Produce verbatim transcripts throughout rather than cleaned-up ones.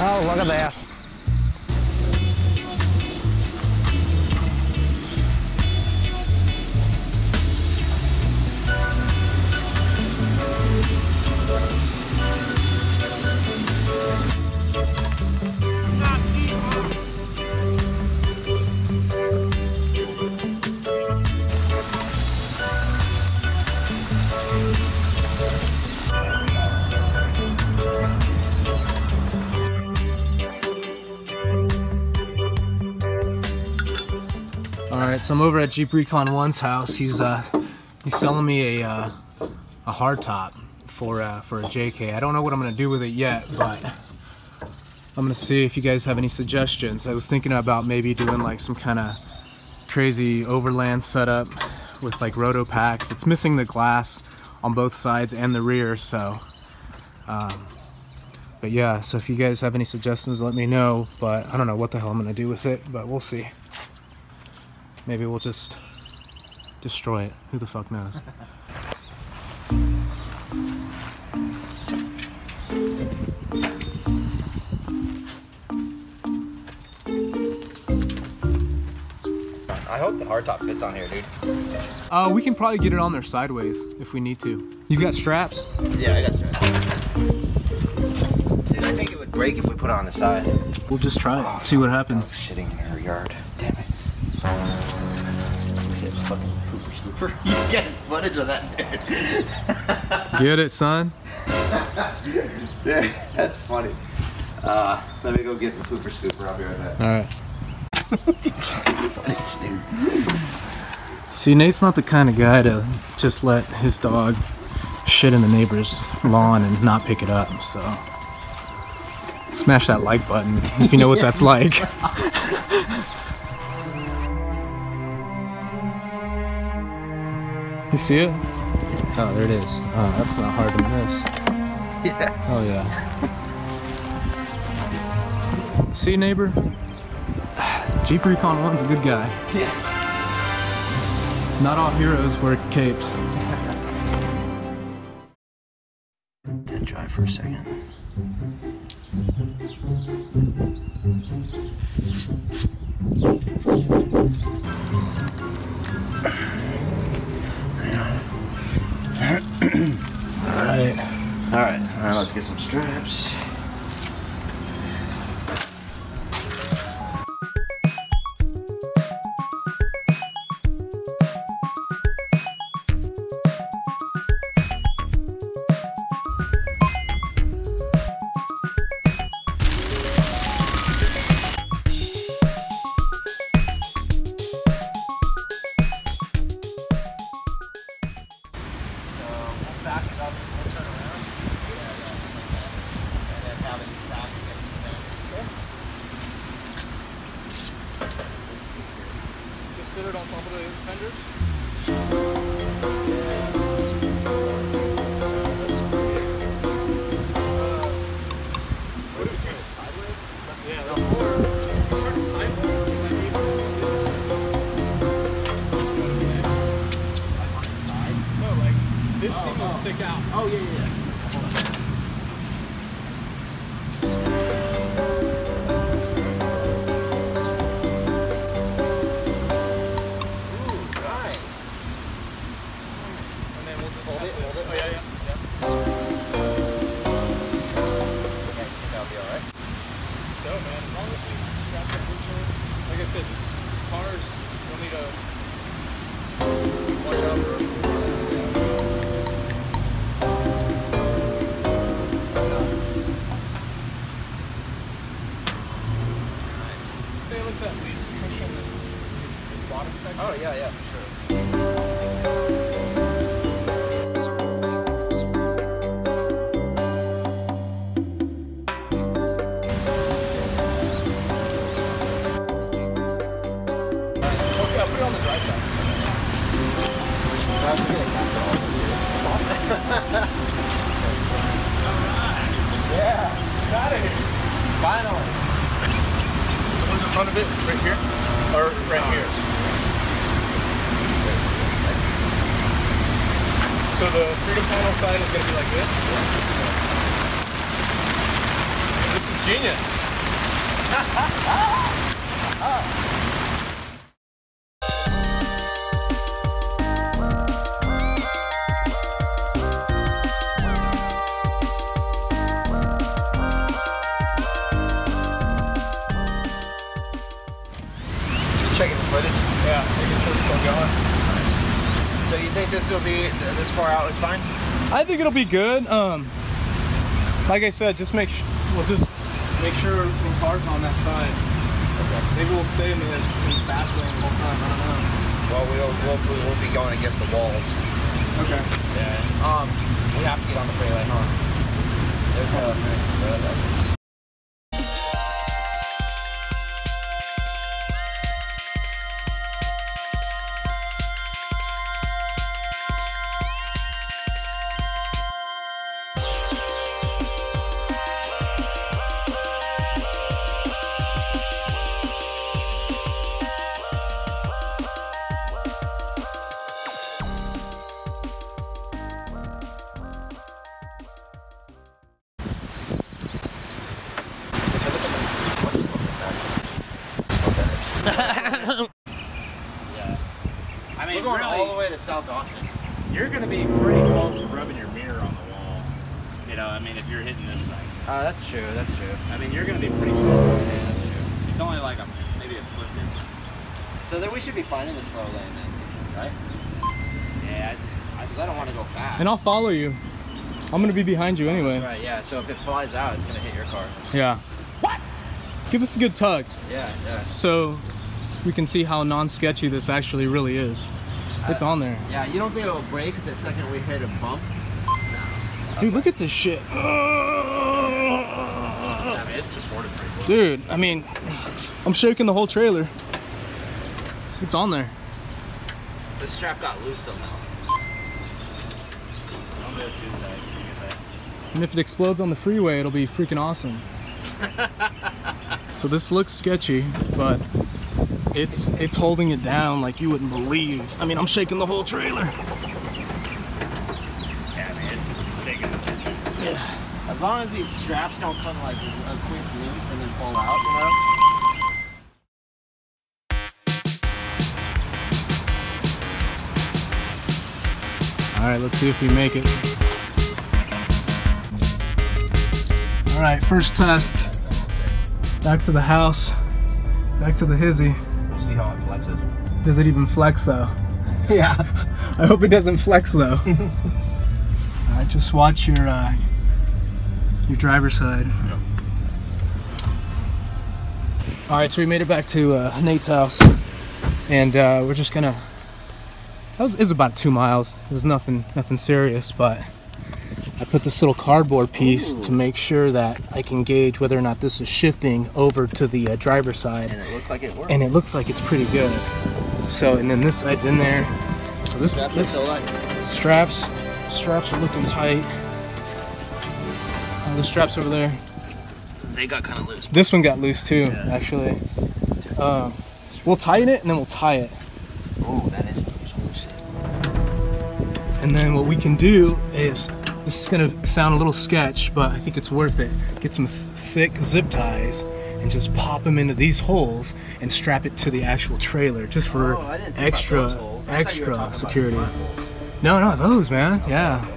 Oh, look at that. Alright, so I'm over at Jeep Recon one's house. He's uh, he's selling me a, uh, a hardtop for, uh, for a J K. I don't know what I'm going to do with it yet, but I'm going to see if you guys have any suggestions. I was thinking about maybe doing like some kind of crazy overland setup with like roto packs. It's missing the glass on both sides and the rear, so um, but yeah, so if you guys have any suggestions, let me know. But I don't know what the hell I'm going to do with it, but we'll see. Maybe we'll just destroy it. Who the fuck knows? I hope the hardtop fits on here, dude. Uh, we can probably get it on there sideways if we need to. You got straps? Yeah, I got straps. Dude, I think it would break if we put it on the side. We'll just try it. Oh, see what happens. I was shitting in her yard. Damn it. Look at the fucking hooper scooper. You get footage of that, dude. Get it, son? Dude, that's funny. Uh, let me go get the hooper scooper. I'll be right back. Alright. See, Nate's not the kind of guy to just let his dog shit in the neighbor's lawn and not pick it up, so smash that like button if you know what that's like. You see it? Oh, there it is. Oh, that's not hard to miss. Yeah. Oh, yeah. See, neighbor? Jeep Recon one's a good guy. Yeah. Not all heroes wear capes. Then try for a second. Alright. Alright, now let's get some straps. Sit it on top of the fenders. This thing will stick out. Oh, yeah, yeah, yeah. Like I said, just cars, you'll need to watch out for them. Nice. They looked at least cushion in this bottom section. Oh, yeah, yeah, for sure. Finally! So what's in front of it? Right here? Or right oh. here? So the freedom panel side is going to be like this. Yeah. This is genius. Checking the footage. Yeah, making sure it's still going. Nice. So you think this will be this far out is fine? I think it'll be good. Um, like I said, just make sure we'll just make sure we're parked on that side. Okay. Maybe we'll stay in the fast lane the whole time. I don't know. Well, we'll we'll we'll be going against the walls. Okay. Yeah. Um, we have to get on the freeway, huh? There's a okay. We're going really, all the way to South Austin. You're going to be pretty close to rubbing your mirror on the wall. You know, I mean, if you're hitting this thing. Uh, that's true, that's true. I mean, you're going to be pretty close. Yeah, that's true. It's only like a, maybe a flip difference. So then we should be finding the slow lane then, right? Yeah, because I, I, I don't want to go fast. And I'll follow you. I'm going to be behind you anyway. That's right, yeah. So if it flies out, it's going to hit your car. Yeah. What? Give us a good tug. Yeah, yeah. So we can see how non-sketchy this actually really is. It's uh, on there. Yeah, you don't be able to brake the second we hit a bump. No. Dude, look at this shit. I mean, it's supported pretty well. Dude, I mean, I'm shaking the whole trailer. It's on there. The strap got loose somehow. And if it explodes on the freeway, it'll be freaking awesome. So this looks sketchy, but It's it's holding it down like you wouldn't believe. I mean, I'm shaking the whole trailer. Yeah, I mean, it's taking attention. Yeah. As long as these straps don't come like a quick loose and then fall out, you know? All right, let's see if we make it. All right, first test. Back to the house. Back to the hizzy. See how it flexes. Does it even flex though? Yeah. I hope it doesn't flex though. Alright, just watch your uh, your driver's side. Yep. Alright, so we made it back to uh, Nate's house, and uh, we're just gonna. That was, it was about two miles. It was nothing, nothing serious, but I put this little cardboard piece Ooh. to make sure that I can gauge whether or not this is shifting over to the uh, driver's side. And it looks like it works. And it looks like it's pretty good. So, and then this side's in there. So this, this straps, straps are looking tight. Uh, the straps over there. They got kind of loose. This one got loose too, yeah. actually. Um, we'll tighten it and then we'll tie it. Oh, that is loose. And then what we can do is, this is gonna sound a little sketch, but I think it's worth it. Get some th thick zip ties and just pop them into these holes and strap it to the actual trailer just for oh, extra, extra security. No, no, those, man, okay, yeah. Okay.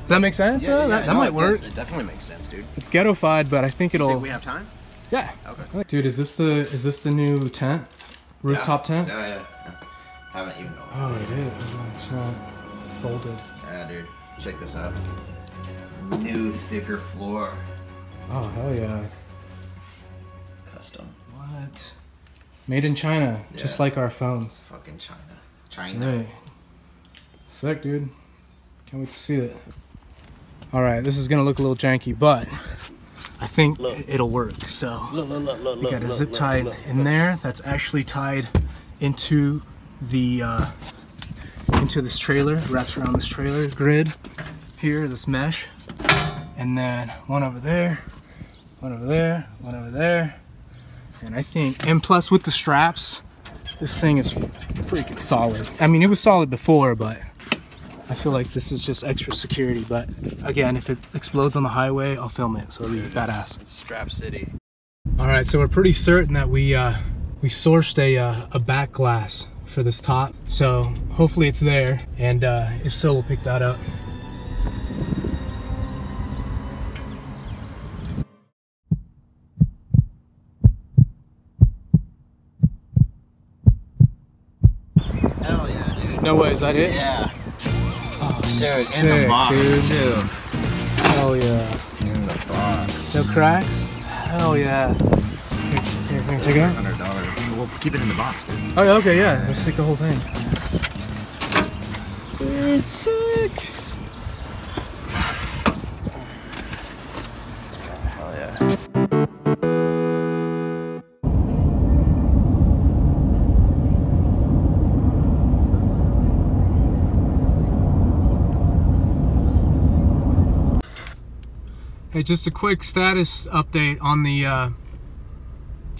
Does that make sense? Yeah, yeah, that that no, might work. Does. It definitely makes sense, dude. It's ghettofied, but I think it'll... You think we have time? Yeah. Okay. Dude, is this the, is this the new tent? Rooftop yeah. tent? Yeah, yeah, yeah. Haven't even opened. Oh, it is. It's not folded. Yeah, dude. Check this out. New thicker floor. Oh, hell yeah. Custom. What? Made in China, yeah. just like our phones. Fucking China. China. Right. Sick, dude. Can't wait to see it. Alright, this is gonna look a little janky, but I think look. it'll work. So, look, look, look, look, you got a zip look, tie look, look, in look. there that's actually tied into the. Uh, into this trailer, wraps around this trailer grid here, this mesh, and then one over there, one over there, one over there, and I think, and plus with the straps, this thing is freaking solid. I mean, it was solid before, but I feel like this is just extra security, but again, if it explodes on the highway, I'll film it, so it'll be badass. It's Strap City. All right, so we're pretty certain that we uh, we sourced a, uh, a back glass for this top, so hopefully it's there, and uh, if so, we'll pick that up. Hell yeah, dude. No way, is that it? Yeah. Oh, dude, sick, in the box, dude. Too. Hell yeah. In the box. No cracks? Hell yeah. Here, here, here, here. one hundred dollars. We'll keep it in the box, dude. Oh, yeah, okay, yeah. We'll stick the whole thing. Dude, sick. Hell yeah. Hey, just a quick status update on the uh,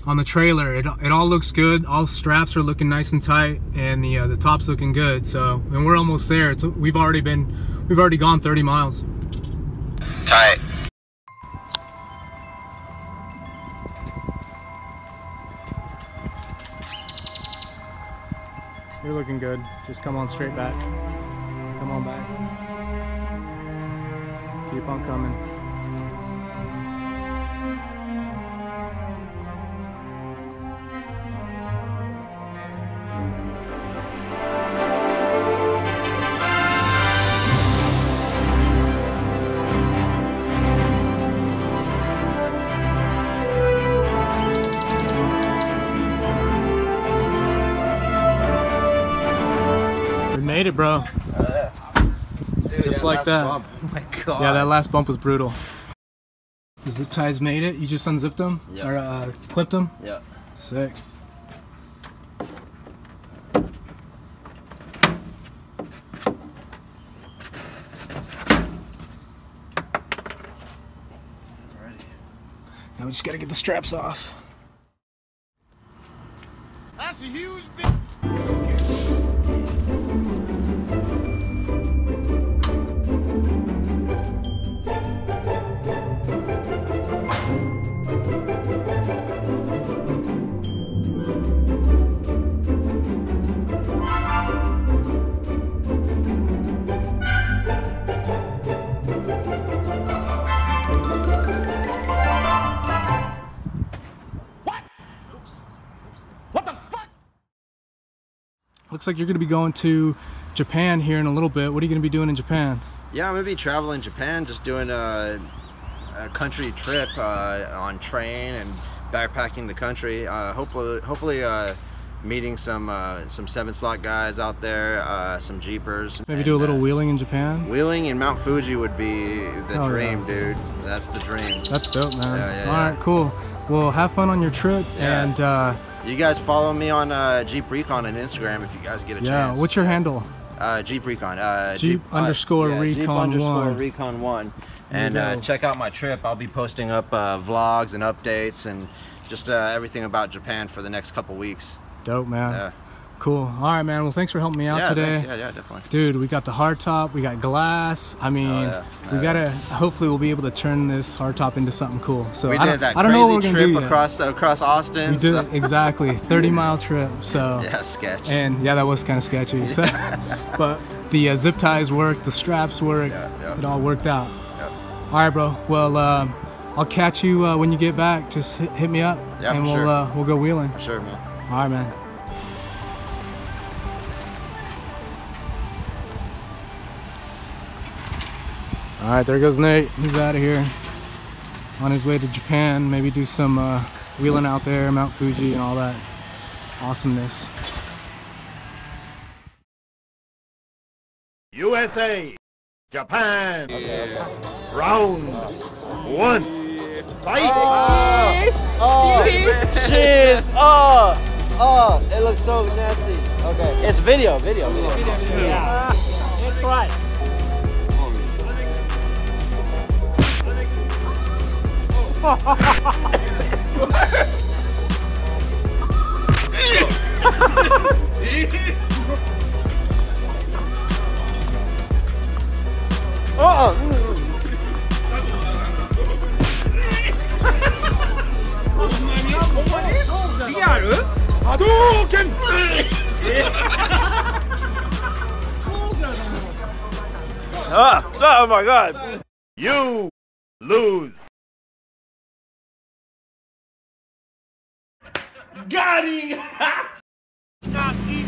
on the trailer. It, it all looks good. All straps are looking nice and tight, and the uh, the top's looking good. So, and we're almost there. It's, we've already been we've already gone thirty miles. Tight. You're looking good. Just come on straight back. Come on back. Keep on coming. Made it, bro. Uh, dude, just like that. Bump. Oh my god. Yeah, that last bump was brutal. The zip ties made it. You just unzipped them? Yep. Or uh, clipped them? Yeah. Sick. Alrighty. Now we just gotta get the straps off. That's a huge bit. Looks like you're going to be going to Japan here in a little bit. What are you going to be doing in Japan? Yeah, I'm going to be traveling Japan, just doing a, a country trip uh, on train and backpacking the country. Uh, hopefully, hopefully uh, meeting some uh, some seven slot guys out there, uh, some Jeepers. Maybe and, do a little uh, wheeling in Japan. Wheeling in Mount Fuji would be the oh, dream, yeah. dude. That's the dream. That's dope, man. Yeah, yeah, All yeah. right, cool. Well, have fun on your trip yeah. and. Uh, You guys follow me on uh, Jeep Recon on Instagram if you guys get a yeah, chance. Yeah, what's your handle? Uh, Jeep Recon. Uh, Jeep, Jeep underscore uh, yeah, Recon Jeep one. Underscore Recon one. And uh, check out my trip. I'll be posting up uh, vlogs and updates and just uh, everything about Japan for the next couple weeks. Dope, man. Yeah. Cool. All right, man. Well, thanks for helping me out yeah, today. Thanks. Yeah, yeah, definitely. Dude, we got the hardtop. We got glass. I mean, oh, yeah. we uh, gotta. Hopefully, we'll be able to turn this hardtop into something cool. So we I did that I don't crazy know what we're trip do across uh, across Austin. We did, so. Exactly, thirty mile trip. So yeah, sketch. And yeah, that was kind of sketchy. Yeah. So, but the uh, zip ties worked. The straps worked. Yeah, yeah. It all worked out. Yeah. All right, bro. Well, uh, I'll catch you uh, when you get back. Just hit, hit me up, yeah, and for we'll sure. uh, we'll go wheeling. For sure, man. All right, man. All right, there goes Nate. He's out of here. On his way to Japan, maybe do some uh, wheeling out there, Mount Fuji and all that awesomeness. U S A, Japan, yeah. round one, yeah. fight! Oh, cheers! Oh, cheers! Cheers! Oh, oh, it looks so nasty. Okay, it's video, video, video. video, video. Yeah, it's right. Oh. ah, oh my God. You lose. Got him.